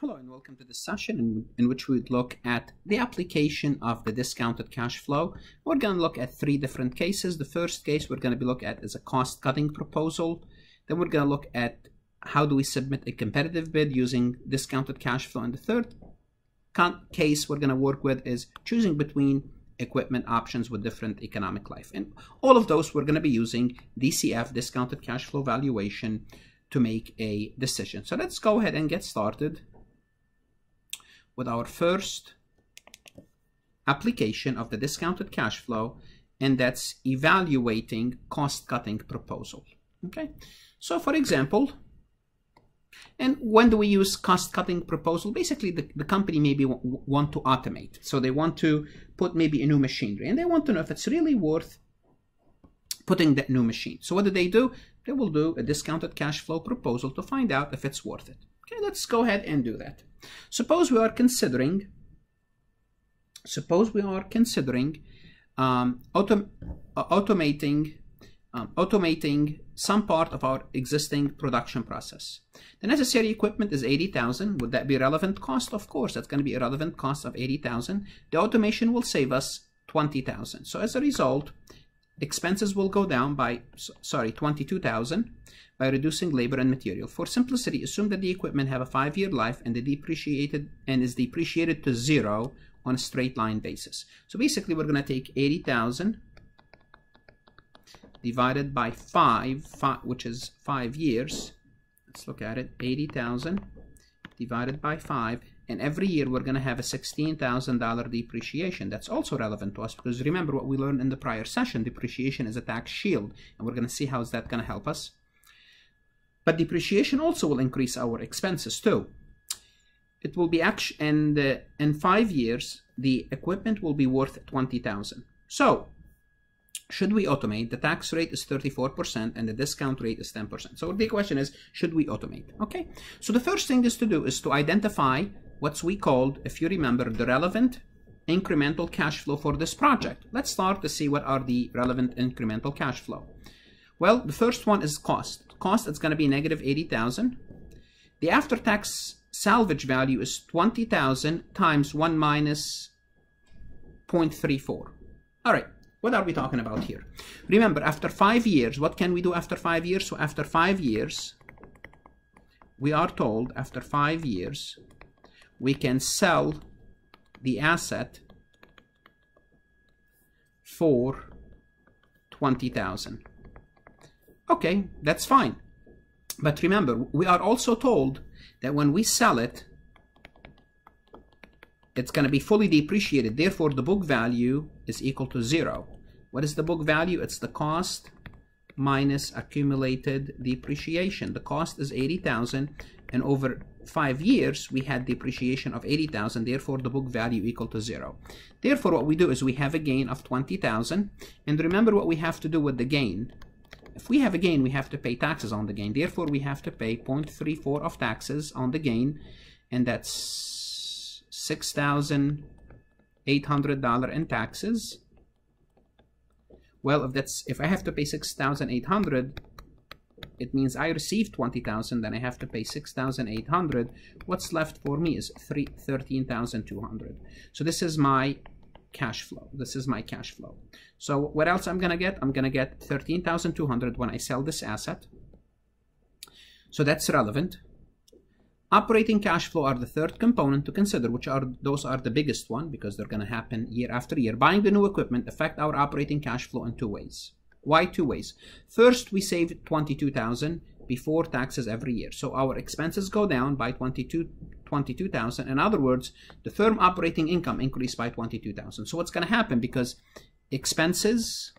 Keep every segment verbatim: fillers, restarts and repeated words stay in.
Hello and welcome to this session in, in which we would look at the application of the discounted cash flow. We're going to look at three different cases. The first case we're going to be looking at is a cost-cutting proposal. Then we're going to look at how do we submit a competitive bid using discounted cash flow. And the third case we're going to work with is choosing between equipment options with different economic life. And all of those we're going to be using D C F, discounted cash flow valuation, to make a decision. So let's go ahead and get started with our first application of the discounted cash flow, and that's evaluating cost-cutting proposal. Okay, so for example, and when do we use cost-cutting proposal? Basically, the, the company maybe want to automate, so they want to put maybe a new machinery, and they want to know if it's really worth putting that new machine. So what do they do? They will do a discounted cash flow proposal to find out if it's worth it. Okay, let's go ahead and do that. Suppose we are considering, suppose we are considering um, autom uh, automating, um, automating some part of our existing production process. The necessary equipment is eighty thousand. Would that be relevant cost? Of course, that's going to be a relevant cost of eighty thousand. The automation will save us twenty thousand. So as a result, expenses will go down by, sorry, twenty-two thousand by reducing labor and material. For simplicity, assume that the equipment have a five-year life and, the depreciated, and is depreciated to zero on a straight-line basis. So basically, we're going to take eighty thousand divided by five, five, which is five years. Let's look at it. eighty thousand divided by five. And every year, we're going to have a sixteen thousand dollar depreciation. That's also relevant to us because remember what we learned in the prior session. Depreciation is a tax shield. And we're going to see how is that going to help us. But depreciation also will increase our expenses too. It will be actually, and uh, in five years, the equipment will be worth twenty thousand dollars. So, should we automate? The tax rate is thirty-four percent and the discount rate is ten percent. So the question is, should we automate? Okay, so the first thing is to do is to identify what's we called, if you remember, the relevant incremental cash flow for this project. Let's start to see what are the relevant incremental cash flow. Well, the first one is cost. Cost is going to be negative eighty thousand. The after-tax salvage value is twenty thousand times one minus zero point three four. All right. What are we talking about here? Remember, after five years, what can we do after five years? So after five years, we are told after five years, we can sell the asset for twenty thousand. Okay, that's fine. But remember, we are also told that when we sell it, it's going to be fully depreciated. Therefore, the book value is equal to zero. What is the book value? It's the cost minus accumulated depreciation. The cost is eighty thousand dollars, and over five years, we had depreciation of eighty thousand dollars. Therefore, the book value equal to zero. Therefore, what we do is we have a gain of twenty thousand dollars. And remember what we have to do with the gain. If we have a gain, we have to pay taxes on the gain. Therefore, we have to pay zero point three four of taxes on the gain, and that's six thousand eight hundred dollars in taxes. Well, if that's if I have to pay six thousand eight hundred dollars, it means I received twenty thousand dollars, then I have to pay six thousand eight hundred dollars. What's left for me is thirteen thousand two hundred dollars. So this is my cash flow. This is my cash flow. So what else I'm gonna get? I'm gonna get thirteen thousand two hundred dollars when I sell this asset. So that's relevant. Operating cash flow are the third component to consider, which are those are the biggest one because they're going to happen year after year. Buying the new equipment affect our operating cash flow in two ways. Why two ways? First, we save twenty-two thousand dollars before taxes every year. So our expenses go down by twenty-two thousand dollars. In other words, the firm operating income increased by twenty-two thousand dollars. So what's going to happen? Because expenses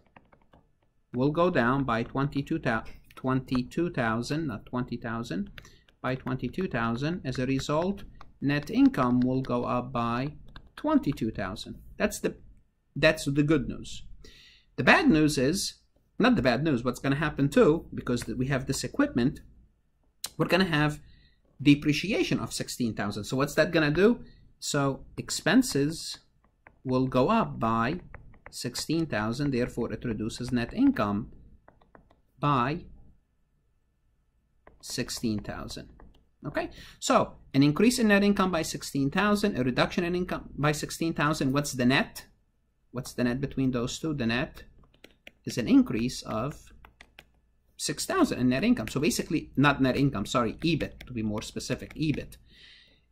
will go down by twenty-two thousand dollars, not twenty thousand dollars. By twenty-two thousand. As a result, net income will go up by twenty-two thousand. That's the that's the good news. The bad news is not the bad news. What's going to happen too, because we have this equipment, we're going to have depreciation of sixteen thousand. So what's that going to do? So expenses will go up by sixteen thousand. Therefore, it reduces net income by sixteen thousand. Okay, so an increase in net income by sixteen thousand, a reduction in income by sixteen thousand. What's the net? What's the net between those two? The net is an increase of six thousand in net income. So basically, not net income, sorry, EBIT, to be more specific, EBIT.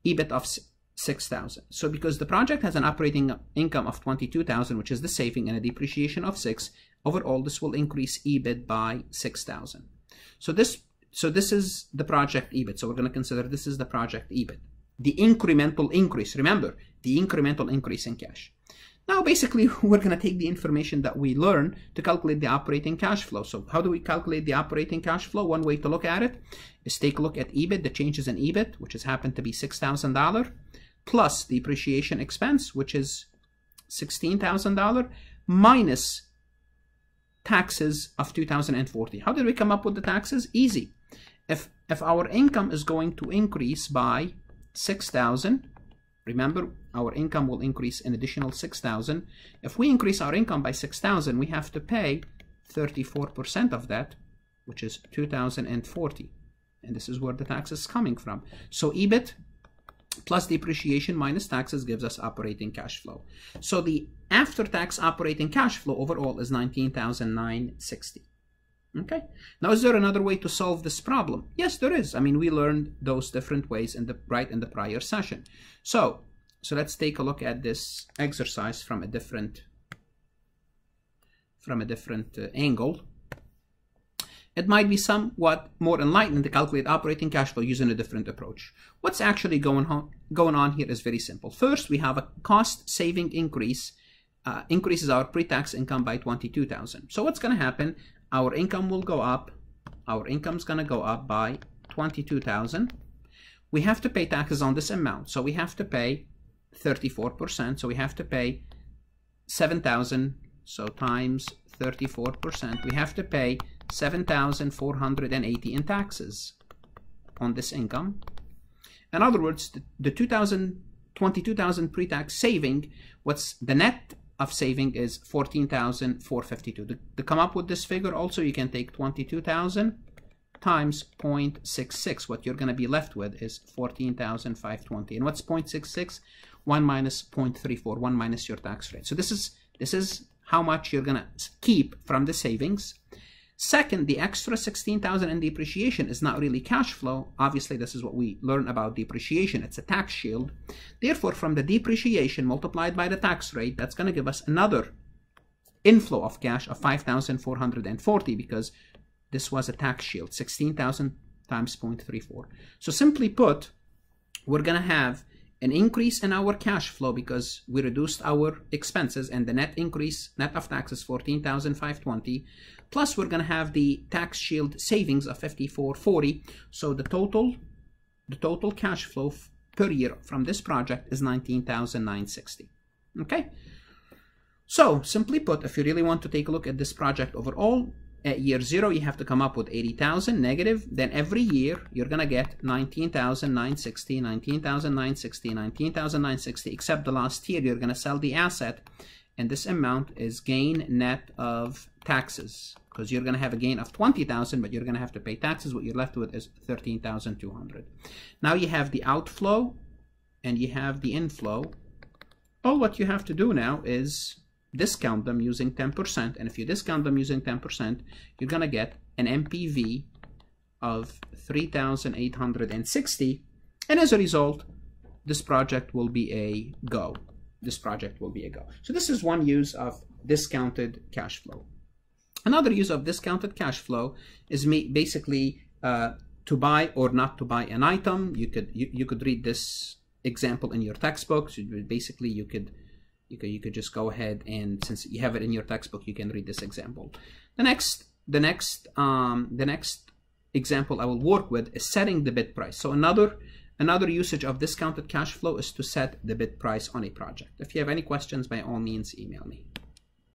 EBIT of six thousand. So because the project has an operating income of twenty-two thousand, which is the saving, and a depreciation of six, overall this will increase EBIT by six thousand. So this so this is the project EBIT. So we're going to consider this is the project EBIT. The incremental increase, remember, the incremental increase in cash. Now basically we're going to take the information that we learn to calculate the operating cash flow. So how do we calculate the operating cash flow? One way to look at it is take a look at EBIT, the changes in EBIT, which has happened to be six thousand dollars, plus the depreciation expense, which is sixteen thousand dollars, minus taxes of two thousand forty. How did we come up with the taxes? Easy. If, if our income is going to increase by six thousand, remember, our income will increase an additional six thousand. If we increase our income by six thousand, we have to pay thirty-four percent of that, which is two thousand forty. And this is where the tax is coming from. So EBIT plus depreciation minus taxes gives us operating cash flow. So the after-tax operating cash flow overall is nineteen thousand nine hundred sixty. Okay. Now, is there another way to solve this problem? Yes, there is. I mean, we learned those different ways in the right in the prior session. So, so let's take a look at this exercise from a different from a different uh, angle. It might be somewhat more enlightening to calculate operating cash flow using a different approach. What's actually going on going on here is very simple. First, we have a cost-saving increase uh, increases our pre-tax income by twenty-two thousand. So what's going to happen? Our income will go up. Our income's going to go up by twenty-two thousand. We have to pay taxes on this amount, so we have to pay thirty-four percent. So we have to pay seven thousand. So times thirty-four percent, we have to pay seven thousand four hundred eighty in taxes on this income. In other words, the, the twenty-two thousand pre-tax saving, what's the net of saving is fourteen thousand four hundred fifty-two. To, to come up with this figure, also you can take twenty-two thousand times zero point six six. What you're going to be left with is fourteen thousand five hundred twenty. And what's zero point six six? one minus zero point three four, one minus your tax rate. So this is this is how much you're going to keep from the savings. Second, the extra sixteen thousand in depreciation is not really cash flow. Obviously, this is what we learn about depreciation. It's a tax shield. Therefore, from the depreciation multiplied by the tax rate, that's going to give us another inflow of cash of five thousand four hundred forty, because this was a tax shield, sixteen thousand times zero point three four. So simply put, we're going to have an increase in our cash flow because we reduced our expenses, and the net increase, net of taxes, fourteen thousand five hundred twenty. Plus we're going to have the tax shield savings of fifty-four forty. So the total, the total cash flow per year from this project is nineteen thousand nine hundred sixty. Okay. So simply put, if you really want to take a look at this project overall, at year zero, you have to come up with eighty thousand negative. Then every year, you're going to get nineteen thousand nine hundred sixty, nineteen thousand nine hundred sixty, nineteen thousand nine hundred sixty, except the last year, you're going to sell the asset. And this amount is gain net of taxes, because you're going to have a gain of twenty thousand, but you're going to have to pay taxes. What you're left with is thirteen thousand two hundred. Now you have the outflow and you have the inflow. All what you have to do now is discount them using ten percent, and if you discount them using ten percent, you're going to get an N P V of three thousand eight hundred sixty, and as a result, this project will be a go. This project will be a go. So this is one use of discounted cash flow. Another use of discounted cash flow is basically uh, to buy or not to buy an item. You could, you, you could read this example in your textbooks. Basically, you could You could, you could just go ahead, and since you have it in your textbook, you can read this example. The next, the next, um, the next example I will work with is setting the bid price. So another, another usage of discounted cash flow is to set the bid price on a project. If you have any questions, by all means, email me.